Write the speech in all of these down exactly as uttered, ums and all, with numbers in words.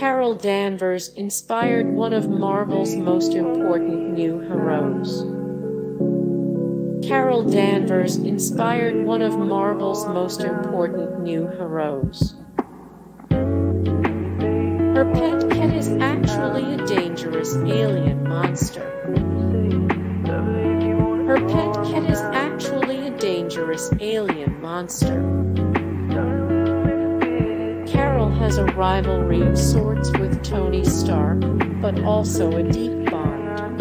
Carol Danvers inspired one of Marvel's most important new heroes. Carol Danvers inspired one of Marvel's most important new heroes. Her pet cat is actually a dangerous alien monster. Her pet cat is actually a dangerous alien monster. Carol has a rivalry of sorts with Tony Stark, but also a deep bond.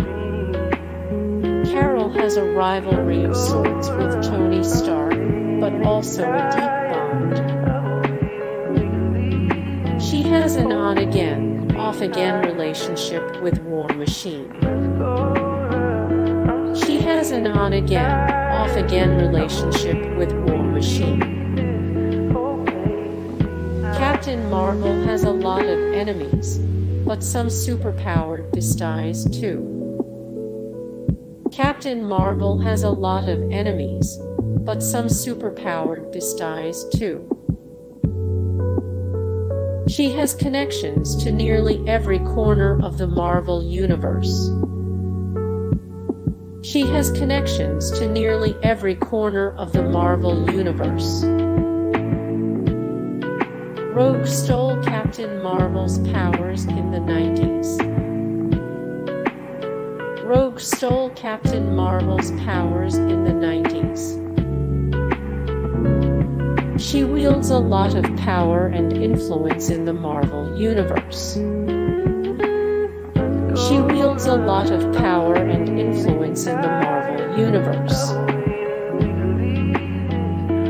Carol has a rivalry of sorts with Tony Stark, but also a deep bond. She has an on-again, off-again relationship with War Machine. She has an on-again, off-again relationship with War Machine. Captain Marvel has a lot of enemies, but some superpowered besties too. Captain Marvel has a lot of enemies, but some superpowered besties too. She has connections to nearly every corner of the Marvel Universe. She has connections to nearly every corner of the Marvel Universe. Rogue stole Captain Marvel's powers in the nineties. Rogue stole Captain Marvel's powers in the nineties. She wields a lot of power and influence in the Marvel Universe. She wields a lot of power and influence in the Marvel Universe.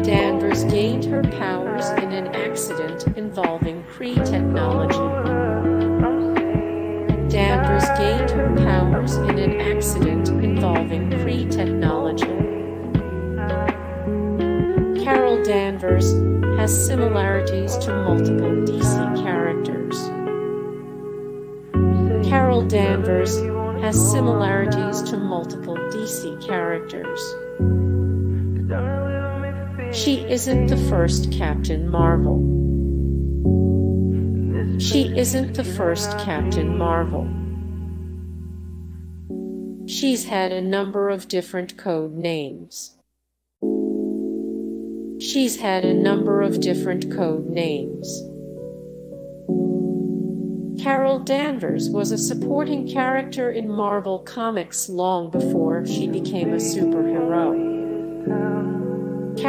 Danvers gained her powers in an accident involving Kree technology. Danvers gained her powers in an accident involving Kree technology. Carol Danvers has similarities to multiple D C characters. Carol Danvers has similarities to multiple D C characters. She isn't the first Captain Marvel. She isn't the first Captain Marvel. She's had a number of different code names. She's had a number of different code names. Carol Danvers was a supporting character in Marvel Comics long before she became a superhero.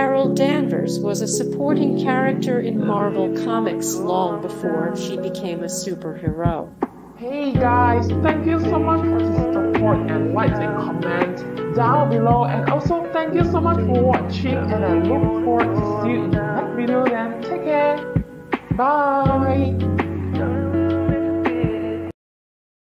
Carol Danvers was a supporting character in Marvel Comics long before she became a superhero. Hey guys, thank you so much for the support and like and comment down below, and also thank you so much for watching, and I look forward to see you in the next video. Then take care, bye.